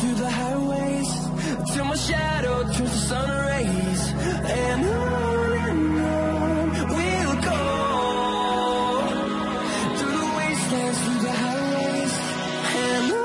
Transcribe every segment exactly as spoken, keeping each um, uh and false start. Through the highways, till my shadow turns to sun rays, and on and on we'll go. Through the wastelands, through the highways, and on.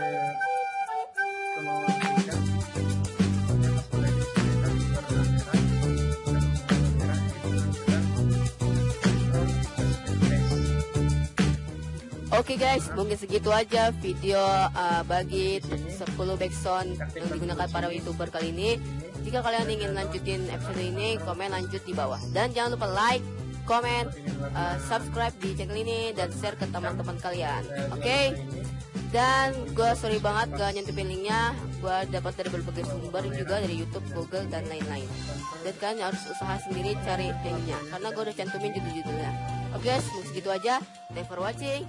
eh, como explicar, podemos poder utilizar para lateral, lateral lateral. Oke guys, mungkin segitu aja video uh, bagi sepuluh backsound yang digunakan para youtuber kali ini. Jika kalian ingin lanjutin episode ini, komen lanjut di bawah. Dan jangan lupa like, komen, uh, subscribe di channel ini, dan share ke teman-teman kalian. Oke? Okay? Dan gue sorry banget gak nyentuhin linknya. Gue dapat dari berbagai sumber juga, dari YouTube, Google, dan lain-lain. Dan kalian harus usaha sendiri cari linknya, karena gue udah cantumin judul-judulnya. Oke guys, mungkin segitu aja. Thanks for watching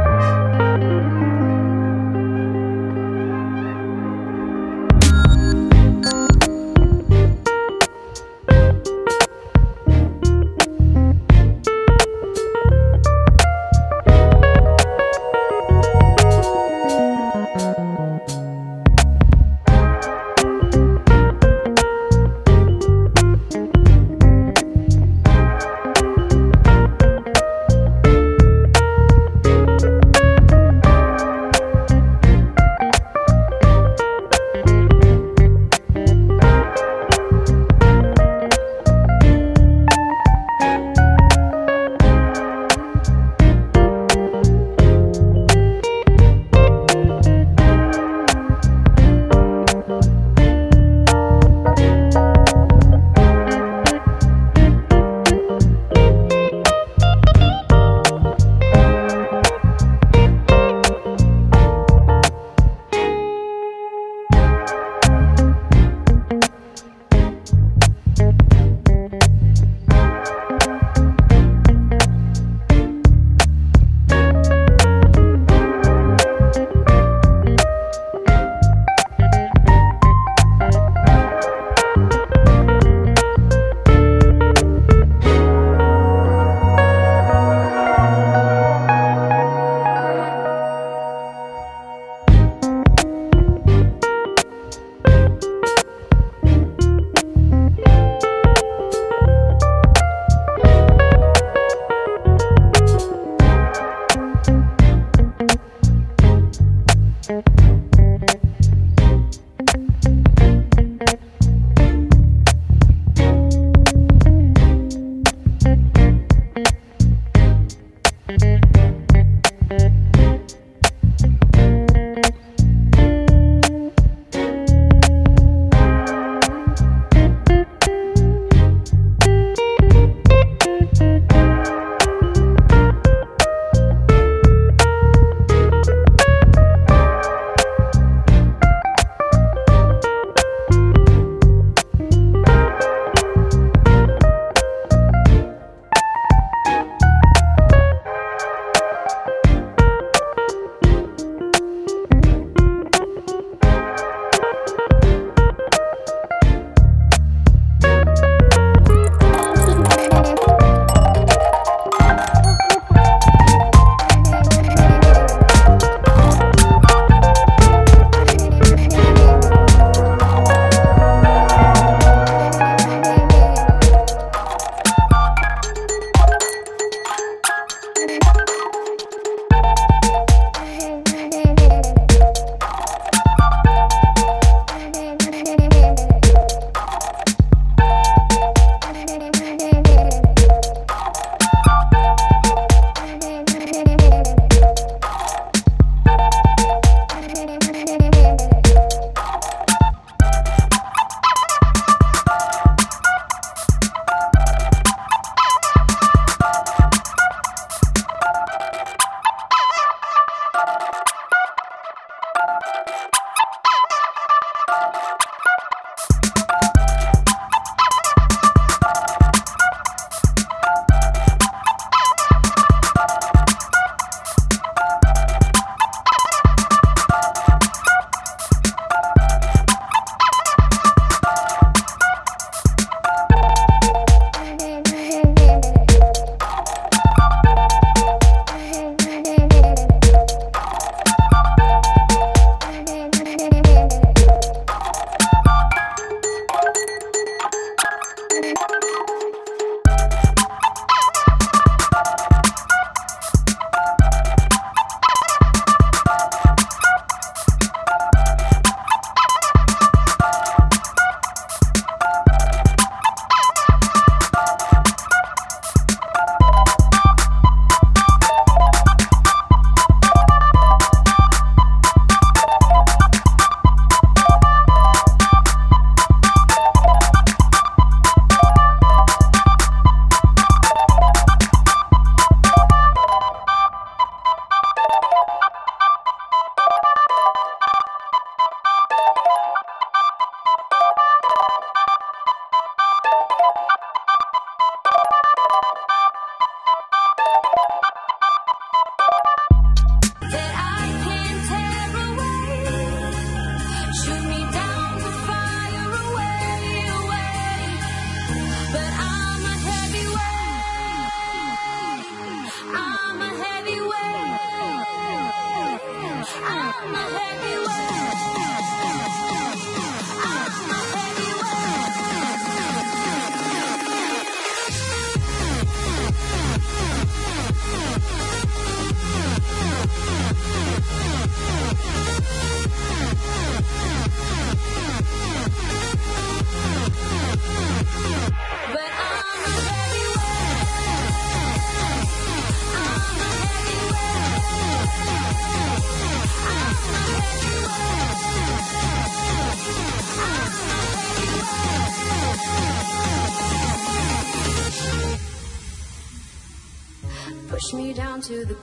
Push me down to the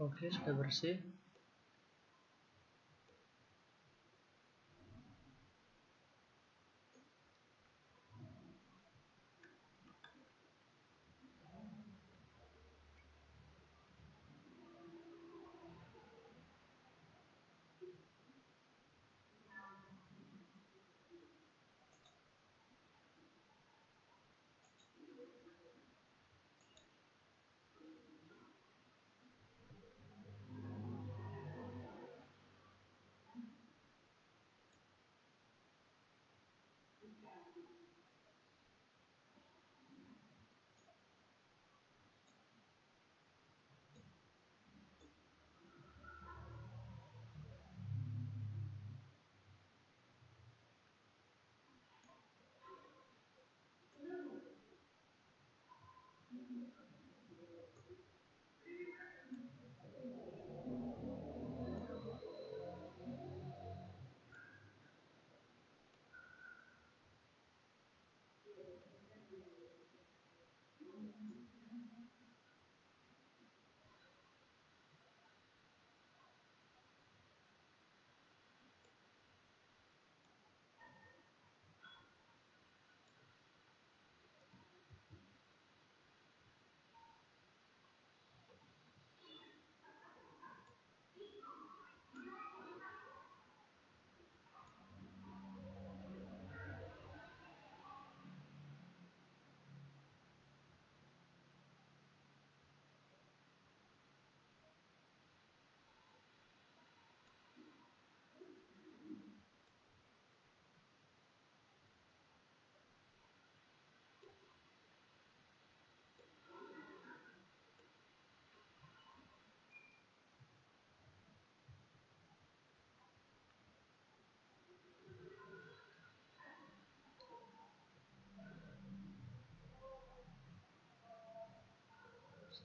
Oke, sudah bersih.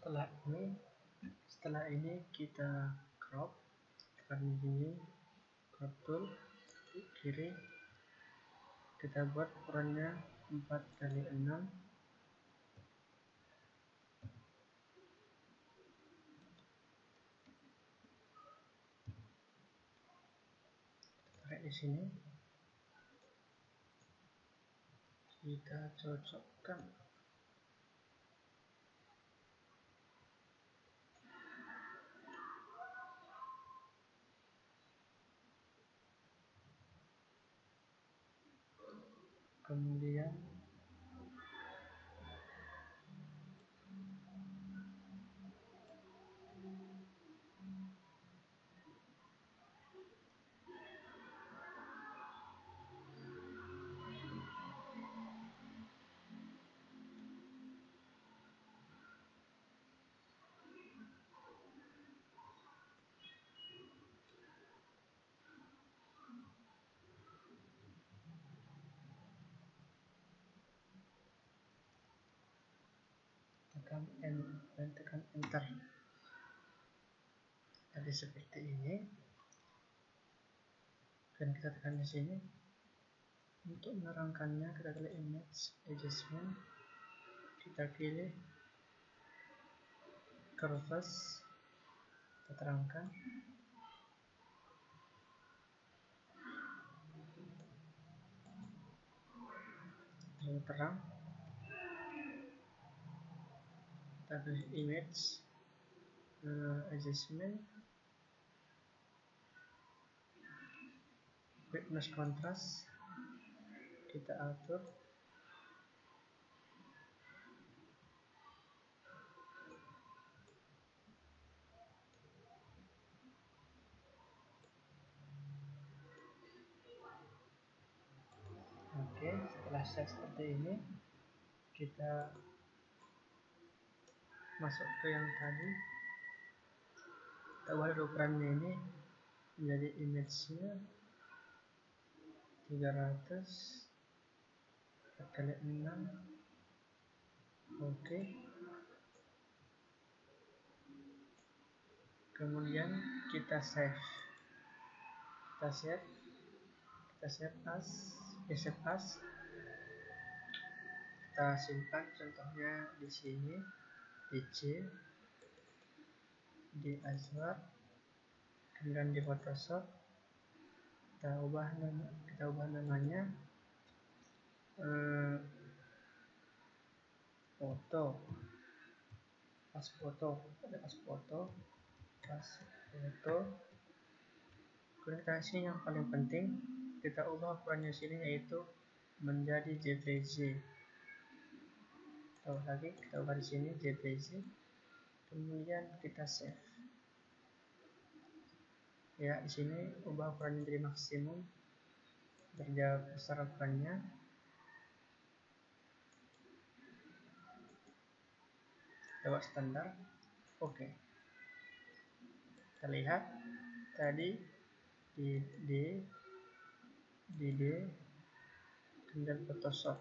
Setelah ini, setelah ini kita crop, tekan di sini crop tool kiri, kita buat ukurannya empat kali enam. Tarik di sini, kita cocokkan. Kemudian dan tekan enter. Jadi seperti ini. Dan kita tekan di sini. Untuk menerangkannya kita pilih image adjustment. Kita pilih curves. Kita terangkan. Yang terang. Kita pilih image uh, adjustment, brightness contrast, kita atur. Oke, setelah set seperti ini kita masuk ke yang tadi, kita ubah ukurannya ini menjadi image-nya tiga ratus empat kali enam. Oke, kemudian kita save, kita save kita save as eh, save as kita simpan contohnya di sini. Di C, di Azhar, kemudian di Photoshop kita ubah nama, kita ubah namanya eh, foto, pas foto, ada pas foto, pas foto. Kemudian kasih yang paling penting kita ubah ukurannya sini yaitu menjadi J P G. Tahu lagi kita ubah di sini J P G, kemudian kita save. Ya, di sini ubah ukurannya dari maksimum hingga besar ukurannya. Kita buat standar. Oke. Okay. Kita lihat tadi di D di D dan Photoshop.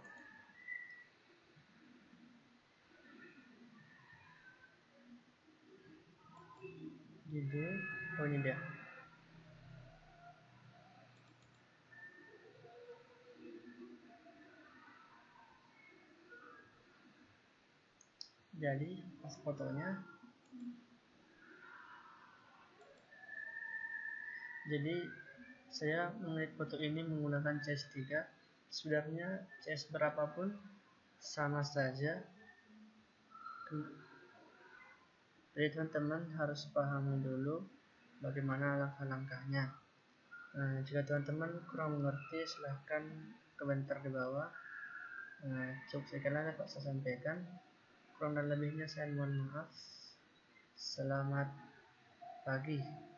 Jadi, oh ini dia. Jadi pas fotonya. Jadi saya mengedit foto ini menggunakan C S tiga. Sebenarnya C S berapapun sama saja. Jadi teman-teman harus pahami dulu bagaimana langkah-langkahnya. Nah, jika teman-teman kurang mengerti silahkan komentar di bawah. Nah, cukup sekian dapat saya sampaikan. Kurang dan lebihnya saya mohon maaf. Selamat pagi.